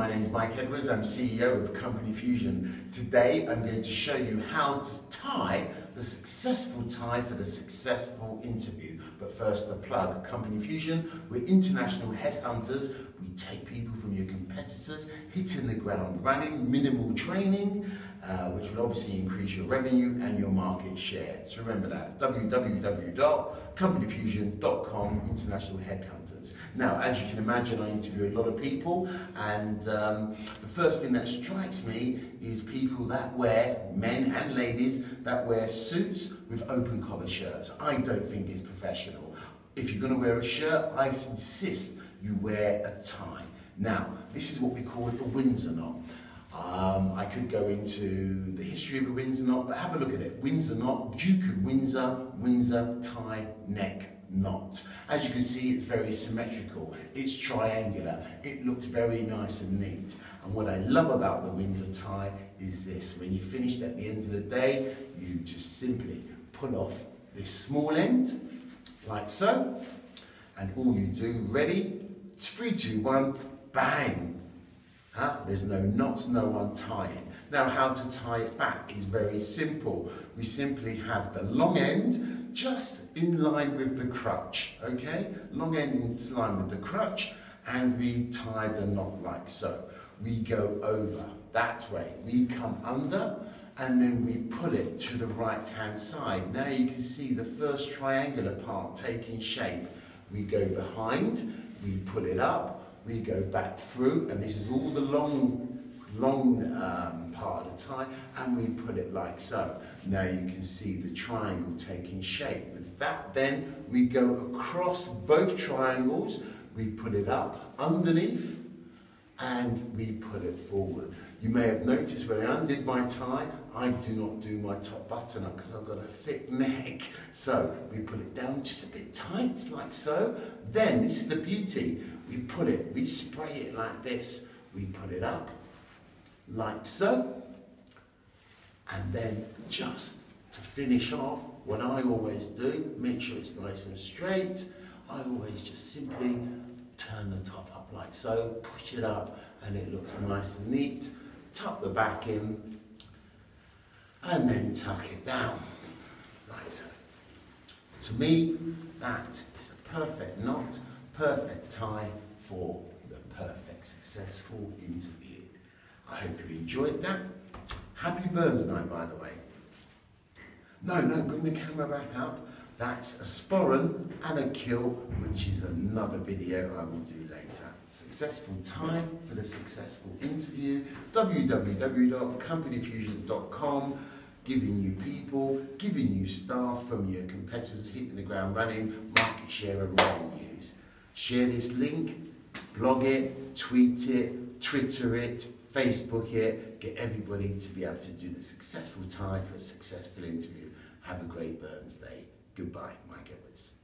My name is Mike Edwards, I'm CEO of Company Fusion. Today I'm going to show you how to tie the successful tie for the successful interview. But first, a plug. Company Fusion, we're international headhunters. We take people from your competitors, hitting the ground running, minimal training, which will obviously increase your revenue and your market share. So remember that, www.companyfusion.com, international headhunters. Now, as you can imagine, I interview a lot of people, and the first thing that strikes me is people that wear, men and ladies, that wear suits with open collar shirts. I don't think it's professional. If you're going to wear a shirt, I insist you wear a tie. Now, this is what we call a Windsor knot. I could go into the history of a Windsor knot, but have a look at it. Windsor knot, Duke of Windsor, Windsor tie neck knot. As you can see, it's very symmetrical, it's triangular, it looks very nice and neat. And what I love about the Windsor tie is this: when you finish at the end of the day, you just simply pull off this small end, like so, and all you do, ready, 3, 2, 1, bang! There's no knots, no untying. Now, how to tie it back is very simple. We simply have the long end just in line with the crutch, okay? Long end in line with the crutch, and we tie the knot like so. We go over that way. We come under, and then we pull it to the right-hand side. Now you can see the first triangular part taking shape. We go behind, we pull it up, we go back through, and this is all the long part of the tie, and we put it like so. Now you can see the triangle taking shape. With that, then we go across both triangles, we put it up underneath, and we put it forward. You may have noticed when I undid my tie, I do not do my top button up because I've got a thick neck. So we put it down just a bit tight, like so. Then, this is the beauty, we spray it like this. We put it up, like so. And then just to finish off, what I always do, make sure it's nice and straight, I always just simply turn the top up like so, push it up, and it looks nice and neat. Tuck the back in, and then tuck it down, like so. To me, that is a perfect knot, perfect tie for the perfect successful interview. I hope you enjoyed that. Happy Burns Night, by the way. No, bring the camera back up. That's a sporran and a kill, which is another video I will do later. Successful tie for the successful interview. www.companyfusion.com, giving you people, giving you staff from your competitors, hitting the ground running, market share and revenues. Share this link, blog it, tweet it, Twitter it, Facebook it, get everybody to be able to do the successful tie for a successful interview. Have a great Burns Day. Goodbye, Mike Edwards.